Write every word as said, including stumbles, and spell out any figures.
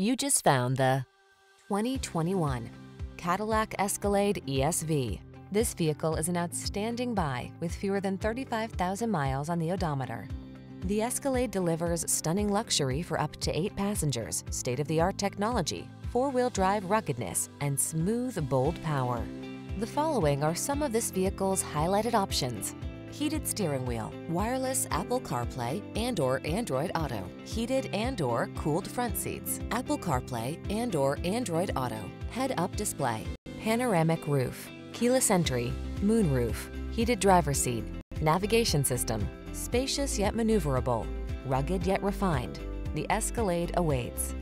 You just found the twenty twenty-one Cadillac Escalade E S V. This vehicle is an outstanding buy with fewer than thirty-five thousand miles on the odometer. The Escalade delivers stunning luxury for up to eight passengers, state-of-the-art technology, four-wheel drive ruggedness, and smooth, bold power. The following are some of this vehicle's highlighted options: heated steering wheel, wireless Apple CarPlay and or Android Auto, heated and or cooled front seats, Apple CarPlay and or Android Auto, head-up display, panoramic roof, keyless entry, moonroof, heated driver's seat, navigation system, spacious yet maneuverable, rugged yet refined. The Escalade awaits.